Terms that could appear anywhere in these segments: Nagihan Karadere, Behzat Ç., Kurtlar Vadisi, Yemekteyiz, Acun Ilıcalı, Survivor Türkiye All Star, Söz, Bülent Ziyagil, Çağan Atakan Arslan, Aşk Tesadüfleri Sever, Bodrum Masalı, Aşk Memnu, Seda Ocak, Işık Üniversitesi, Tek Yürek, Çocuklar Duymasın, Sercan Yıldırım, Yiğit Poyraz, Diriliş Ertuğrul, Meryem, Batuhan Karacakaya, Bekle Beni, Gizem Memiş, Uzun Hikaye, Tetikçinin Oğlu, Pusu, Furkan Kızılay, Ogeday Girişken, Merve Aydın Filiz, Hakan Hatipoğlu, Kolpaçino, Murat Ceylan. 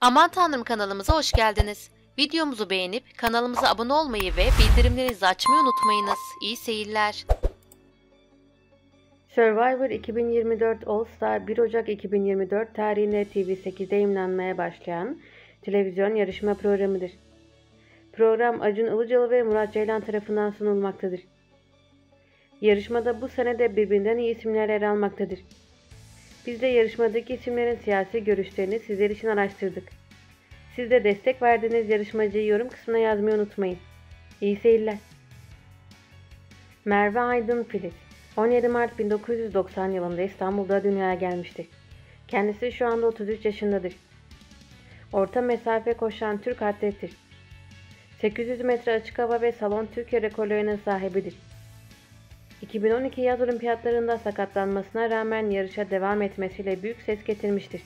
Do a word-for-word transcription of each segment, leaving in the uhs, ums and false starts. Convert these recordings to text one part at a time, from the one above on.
Aman Tanrım kanalımıza hoş geldiniz. Videomuzu beğenip kanalımıza abone olmayı ve bildirimlerinizi açmayı unutmayınız. İyi seyirler. Survivor iki bin yirmi dört All Star bir Ocak iki bin yirmi dört tarihinde T V sekiz'de yayımlanmaya başlayan televizyon yarışma programıdır. Program Acun Ilıcalı ve Murat Ceylan tarafından sunulmaktadır. Yarışmada bu senede birbirinden iyi isimler yer almaktadır. Biz de yarışmadaki isimlerin siyasi görüşlerini sizler için araştırdık. Siz de destek verdiğiniz yarışmacıyı yorum kısmına yazmayı unutmayın. İyi seyirler. Merve Aydın Filiz, on yedi Mart bin dokuz yüz doksan yılında İstanbul'da dünyaya gelmiştir. Kendisi şu anda otuz üç yaşındadır. Orta mesafe koşan Türk atlettir. sekiz yüz metre açık hava ve salon Türkiye rekorlarının sahibidir. iki bin on iki yaz olimpiyatlarında sakatlanmasına rağmen yarışa devam etmesiyle büyük ses getirmiştir.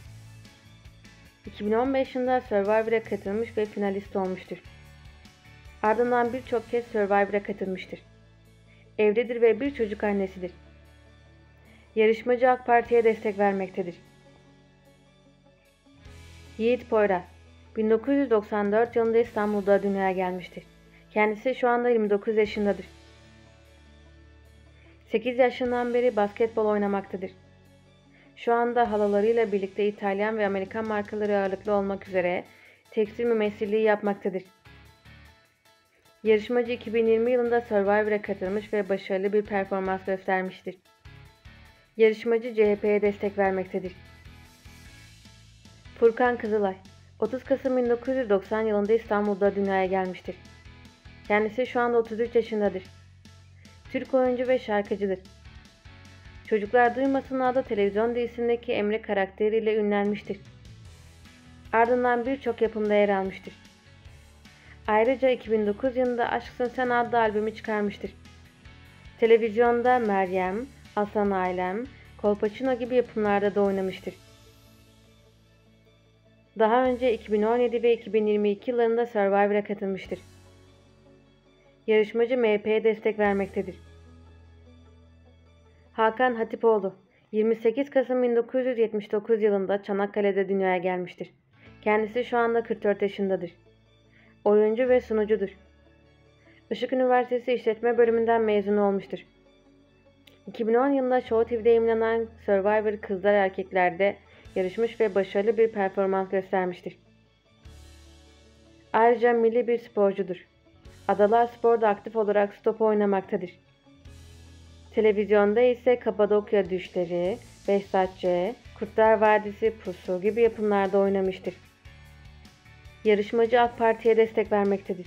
iki bin on beş yılında Survivor'a katılmış ve finalist olmuştur. Ardından birçok kez Survivor'a katılmıştır. Evlidir ve bir çocuk annesidir. Yarışmacı AK Parti'ye destek vermektedir. Yiğit Poyraz, bin dokuz yüz doksan dört yılında İstanbul'da dünyaya gelmiştir. Kendisi şu anda yirmi dokuz yaşındadır. sekiz yaşından beri basketbol oynamaktadır. Şu anda halalarıyla birlikte İtalyan ve Amerikan markaları ağırlıklı olmak üzere tekstil mümessilliği yapmaktadır. Yarışmacı iki bin yirmi yılında Survivor'a katılmış ve başarılı bir performans göstermiştir. Yarışmacı C H P'ye destek vermektedir. Furkan Kızılay, otuz Kasım bin dokuz yüz doksan yılında İstanbul'da dünyaya gelmiştir. Kendisi şu anda otuz üç yaşındadır. Türk oyuncu ve şarkıcıdır. Çocuklar Duymasın adlı televizyon dizisindeki Emre karakteriyle ünlenmiştir. Ardından birçok yapımda yer almıştır. Ayrıca iki bin dokuz yılında Aşksın Sen adlı albümü çıkarmıştır. Televizyonda Meryem, Hasan Alem, Kolpaçino gibi yapımlarda da oynamıştır. Daha önce iki bin on yedi ve iki bin yirmi iki yıllarında Survivor'a katılmıştır. Yarışmacı M H P'ye destek vermektedir. Hakan Hatipoğlu, yirmi sekiz Kasım bin dokuz yüz yetmiş dokuz yılında Çanakkale'de dünyaya gelmiştir. Kendisi şu anda kırk dört yaşındadır. Oyuncu ve sunucudur. Işık Üniversitesi İşletme Bölümünden mezun olmuştur. iki bin on yılında Show T V'de yayımlanan Survivor Kızlar Erkekler'de yarışmış ve başarılı bir performans göstermiştir. Ayrıca milli bir sporcudur. Adalar Spor'da aktif olarak stop oynamaktadır. Televizyonda ise Kapadokya Düşleri, Behzat Ç., Kurtlar Vadisi, Pusu gibi yapımlarda oynamıştır. Yarışmacı AK Parti'ye destek vermektedir.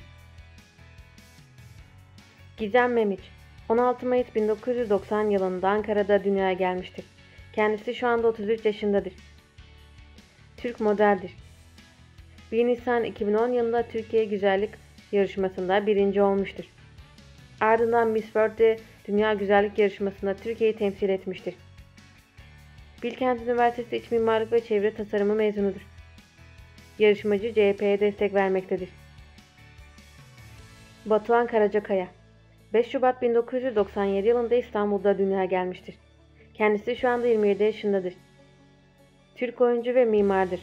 Gizem Memiş, on altı Mayıs bin dokuz yüz doksan yılında Ankara'da dünyaya gelmiştir. Kendisi şu anda otuz üç yaşındadır. Türk modeldir. bir Nisan iki bin on yılında Türkiye Güzellik Yarışması'nda birinci olmuştur. Ardından Miss World'de Dünya Güzellik Yarışması'nda Türkiye'yi temsil etmiştir. Bilkent Üniversitesi İç Mimarlık ve Çevre Tasarımı mezunudur. Yarışmacı C H P'ye destek vermektedir. Batuhan Karacakaya, beş Şubat bin dokuz yüz doksan yedi yılında İstanbul'da dünyaya gelmiştir. Kendisi şu anda yirmi yedi yaşındadır. Türk oyuncu ve mimardır.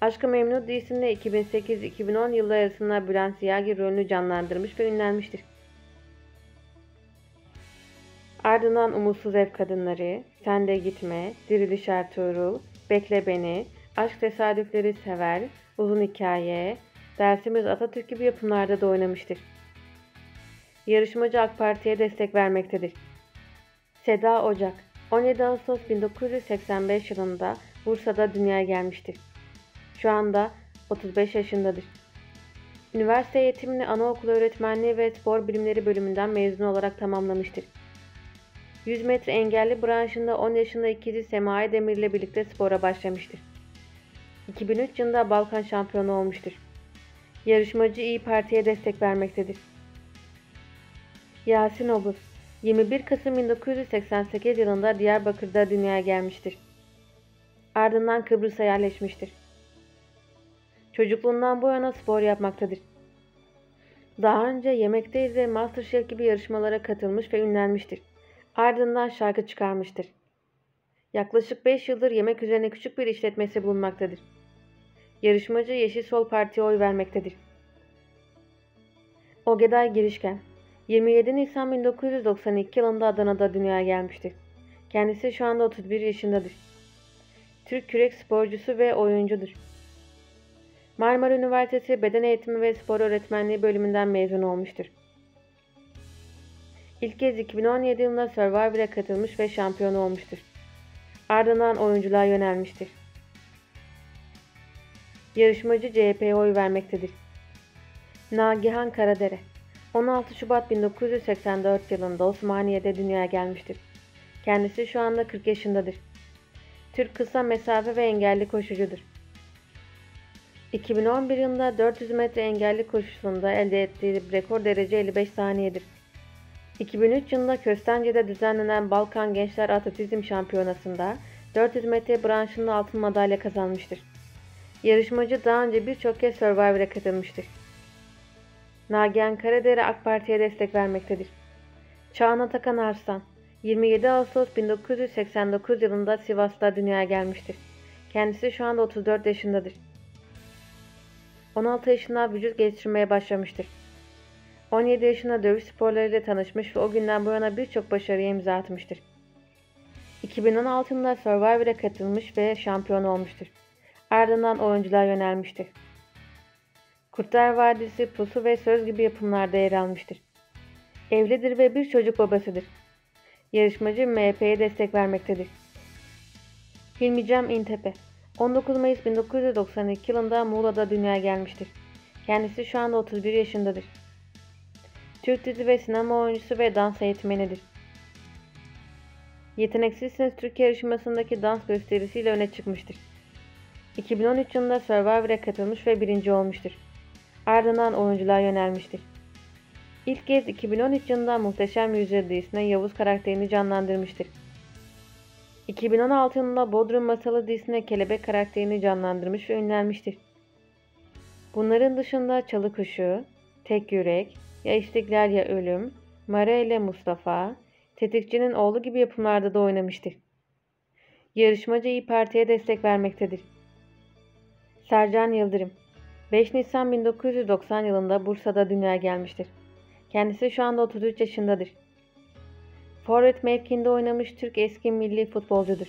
Aşk Memnu dizisinde iki bin sekiz iki bin on yılları arasında Bülent Ziyagil rolünü canlandırmış ve ünlenmiştir. Ardından Umutsuz Ev Kadınları, Sen de Gitme, Diriliş Ertuğrul, Bekle Beni, Aşk Tesadüfleri Sever, Uzun Hikaye, Dersimiz Atatürk gibi yapımlarda da oynamıştır. Yarışmacı AK Parti'ye destek vermektedir. Seda Ocak, on yedi Ağustos bin dokuz yüz seksen beş yılında Bursa'da dünyaya gelmiştir. Şu anda otuz beş yaşındadır. Üniversite eğitimini anaokulu öğretmenliği ve spor bilimleri bölümünden mezun olarak tamamlamıştır. yüz metre engelli branşında on yaşında ikizi Semaye Demir ile birlikte spora başlamıştır. iki bin üç yılında Balkan şampiyonu olmuştur. Yarışmacı İYİ Parti'ye destek vermektedir. Yasin Obuz, yirmi bir Kasım bin dokuz yüz seksen sekiz yılında Diyarbakır'da dünyaya gelmiştir. Ardından Kıbrıs'a yerleşmiştir. Çocukluğundan bu yana spor yapmaktadır. Daha önce Yemekteyiz ve MasterChef gibi yarışmalara katılmış ve ünlenmiştir. Ardından şarkı çıkarmıştır. Yaklaşık beş yıldır yemek üzerine küçük bir işletmesi bulunmaktadır. Yarışmacı Yeşil Sol Parti'ye oy vermektedir. Ogeday Girişken yirmi yedi Nisan bin dokuz yüz doksan iki yılında Adana'da dünyaya gelmiştir. Kendisi şu anda otuz bir yaşındadır. Türk kürek sporcusu ve oyuncudur. Marmara Üniversitesi Beden Eğitimi ve Spor Öğretmenliği bölümünden mezun olmuştur. İlk kez iki bin on yedi yılında Survivor'a katılmış ve şampiyon olmuştur. Ardından oyunculuğa yönelmiştir. Yarışmacı C H P'ye oy vermektedir. Nagihan Karadere on altı Şubat bin dokuz yüz seksen dört yılında Osmaniye'de dünyaya gelmiştir. Kendisi şu anda kırk yaşındadır. Türk kısa mesafe ve engelli koşucudur. iki bin on bir yılında dört yüz metre engelli koşusunda elde ettiği rekor derece elli beş saniyedir. iki bin üç yılında Köstence'de düzenlenen Balkan Gençler Atletizm Şampiyonası'nda dört yüz metre branşında altın madalya kazanmıştır. Yarışmacı daha önce birçok kez Survivor'a katılmıştır. Nagihan Karadere AK Parti'ye destek vermektedir. Çağan Atakan Arslan yirmi yedi Ağustos bin dokuz yüz seksen dokuz yılında Sivas'ta dünyaya gelmiştir. Kendisi şu anda otuz dört yaşındadır. on altı yaşında vücut geliştirmeye başlamıştır. on yedi yaşında dövüş sporlarıyla tanışmış ve o günden bu yana birçok başarıya imza atmıştır. iki bin on altı yılında Survivor'a katılmış ve şampiyon olmuştur. Ardından oyunculuğa yönelmiştir. Kurtlar Vadisi, Pusu ve Söz gibi yapımlarda yer almıştır. Evlidir ve bir çocuk babasıdır. Yarışmacı M H P'ye destek vermektedir. Hilmi Cem İntepe on dokuz Mayıs bin dokuz yüz doksan iki yılında Muğla'da dünyaya gelmiştir. Kendisi şu anda otuz bir yaşındadır. Türk dizi ve sinema oyuncusu ve dans eğitmenidir. Yeteneksizsiniz Türk yarışmasındaki dans gösterisiyle öne çıkmıştır. iki bin on üç yılında Survivor'a katılmış ve birinci olmuştur. Ardından oyunculuğa yönelmiştir. İlk kez iki bin on üç yılında Muhteşem Yüzyıl dizisinde Yavuz karakterini canlandırmıştır. iki bin on altı yılında Bodrum Masalı dizisinde Kelebek karakterini canlandırmış ve ünlenmiştir. Bunların dışında Çalı Kuşu, Tek Yürek, Ya İstiklal Ya Ölüm, Mara ile Mustafa, Tetikçinin Oğlu gibi yapımlarda da oynamıştır. Yarışmacı İYİ Parti'ye destek vermektedir. Sercan Yıldırım beş Nisan bin dokuz yüz doksan yılında Bursa'da dünyaya gelmiştir. Kendisi şu anda otuz üç yaşındadır. Forvet mevkinde oynamış Türk eski milli futbolcudur.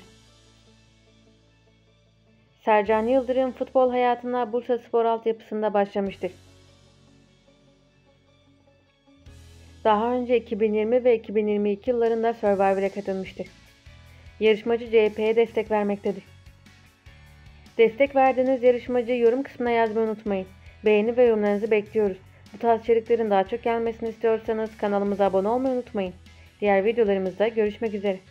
Sercan Yıldırım futbol hayatına Bursaspor altyapısında başlamıştır. Daha önce iki bin yirmi ve iki bin yirmi iki yıllarında Survivor'a katılmıştır. Yarışmacı C H P'ye destek vermektedir. Destek verdiğiniz yarışmacıyı yorum kısmına yazmayı unutmayın. Beğeni ve yorumlarınızı bekliyoruz. Bu tarz içeriklerin daha çok gelmesini istiyorsanız kanalımıza abone olmayı unutmayın. Diğer videolarımızda görüşmek üzere.